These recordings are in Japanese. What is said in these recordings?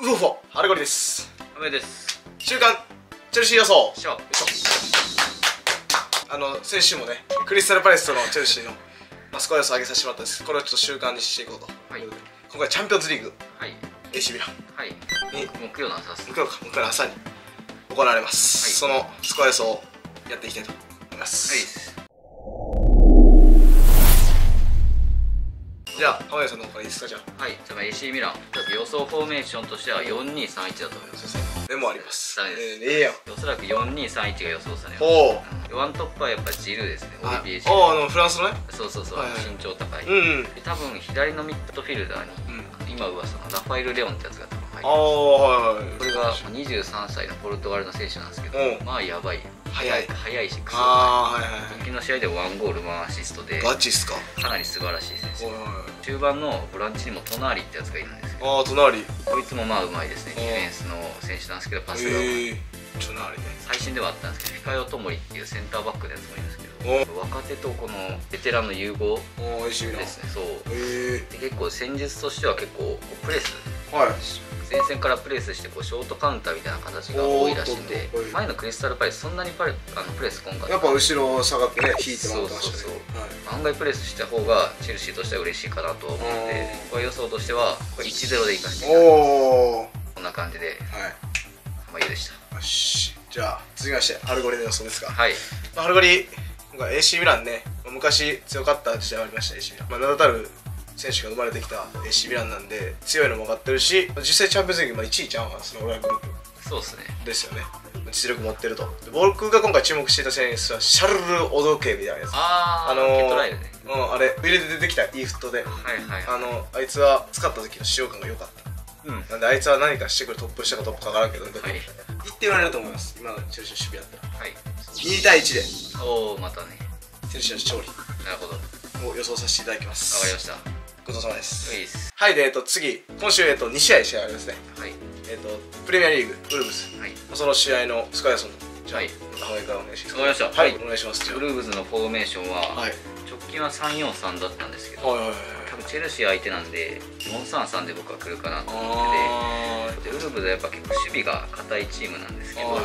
ウフォフォハルゴリです。おめです。週刊チェルシー予想。先週もね、クリスタルパレスとのチェルシーのスコア予想上げさせてもらったんです。これをちょっと週刊にしていこうと。はい、今回チャンピオンズリーグ、ACミランに木曜の朝です。木曜の朝に行われます。そのスコア予想をやっていきたいと思います。じゃあ、濱家さんの方からいいですか、じゃあ。はい、じゃあ AC ミラン。予想フォーメーションとしては 4-2-3-1 だと思います。でもあります。おそらく 4-2-3-1 が予想されます。ワントップはやっぱりジルーですね。フランスのね。そうそうそう、身長高い。多分左のミッドフィルダーに、今噂のラファエル・レオンってやつが多分入ってます。これが23歳のポルトガルの選手なんですけど、まあやばい。早いし、昨日の試合では1ゴール1アシストで、ガチっすか、かなり素晴らしい選手。中盤のボランチにもトナーリってやつがいるんですけど、こいつもまあうまいですね。ディフェンスの選手なんですけど、パスがうまい。最新ではあったんですけど、フィカヨトモリっていうセンターバックのやつもいるんですけど、若手とこのベテランの融合ですね。結構戦術としては結構プレス、前線からプレスしてショートカウンターみたいな形が多いらしいんで、前のクリスタルパレスそんなにプレス今回やっぱ後ろ下がってね、引いてもらってましたけど、案外プレスした方がチェルシーとしては嬉しいかなと思うので、これ予想としては 1-0 でいかせていただきます。こんな感じで濱家でした。よし、じゃあ続きましてハルゴリの予想ですが、ハルゴリ今回 AC ミランね、昔強かった時代がありました。 AC ミラン名だたる選手が生まれてきた AC ミランなんで、強いのも分かってるし、実際チャンピオンズリーグ1位じゃん、そのグループ。そうですね。ですよね。実力持ってると。僕が今回注目していた選手はシャルル・オドケみたいなやつ。ヘッドラインね。あれ、ビルで出てきたいいフットで、あいつは使った時の使用感が良かった。なんであいつは何かしてくる、トップしたかトップか分からんけど、言って言われると思います。今のチェルシーの守備だったら。2-1 で。おお、またね。チェルシーの勝利。なるほど。を予想させていただきます。わかりました。ごちそうさまです。はい、で、次、今週、2試合ありますね。はい。プレミアリーグ、ウルブズ。はい。その試合のスコア予想。はい。濱家からお願いします。わかりました。はい、お願いします。ウルブズのフォーメーションは、直近は 3-4-3 だったんですけど、多分チェルシー相手なんで、4-3-3 で僕は来るかなと思ってて、ウルブズはやっぱ結構守備が硬いチームなんですけど、直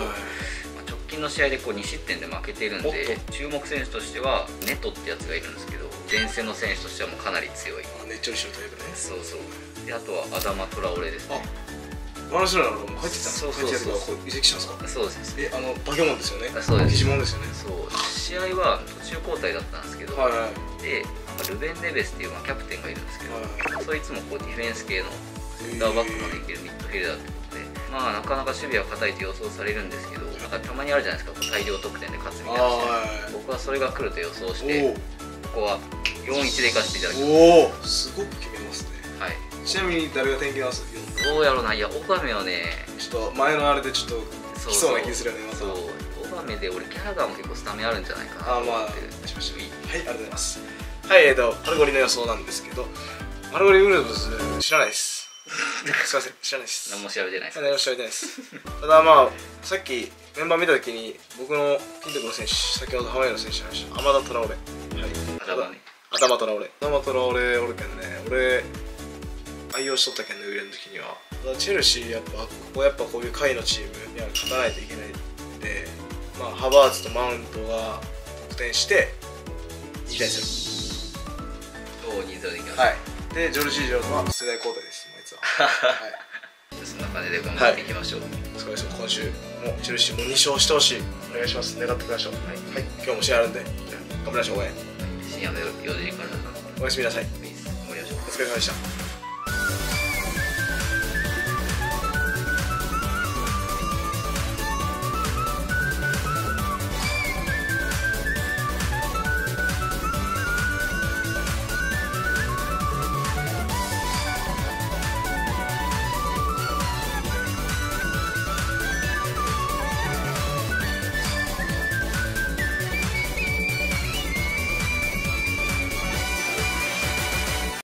近の試合で2失点で負けているんで、注目選手としては、ネトってやつがいるんですけど、前線の選手としてはもうかなり強い。ねっちょりしてるタイプね。そうそう。で、あとはアダマ・トラオレですね。マラシュラの入ってたんですか。そうそう。移籍したんですか。そうです。で、バケモンですよね。そうです。バケモンですよね。そう。試合は途中交代だったんですけど、で、ルベン・ネベスっていうキャプテンがいるんですけど、そいつもディフェンス系のセンターバックもできるミッドフィルダーってことで、まあなかなか守備は硬いと予想されるんですけど、なんかたまにあるじゃないですか、大量得点で勝つみたいな。僕はそれが来ると予想して、ここは。4-1 でいかせていただきます。おお、すごく決めますね。はい。ちなみに誰が点決めます？どうやろうな。いや、オカメはね、ちょっと前のあれでちょっと来そうな気するよね。またオカメで俺キャラがも結構スタメンあるんじゃないかな。あ、まあ、はい、ありがとうございます。はい、ハルゴリの予想なんですけど、ハルゴリウルブズ知らないです。すいません、知らないです。何も調べてないです。何も調べてないです。ただまあ、さっきメンバー見たときに僕のピンとくる選手、先ほどハワイの選手の話、アマダ・トラオレ、頭とら俺おるけんね、俺愛用しとったけんね、ウィレの時には。チェルシーやっぱこういう下位のチームには勝たないといけないんで、まあハバーツとマウントが得点して2対0。おお、2-0でいきます。はい。で、ジョルジージョは世代交代です、あいつは。はい。そんな感じで頑張っていきましょう。お疲れ様。今週もチェルシーも2勝してほしい。お願いします。願ってください。はい、今日も試合あるんで頑張りましょう。応援深夜の4時からおやすみなさい。お疲れ様でした。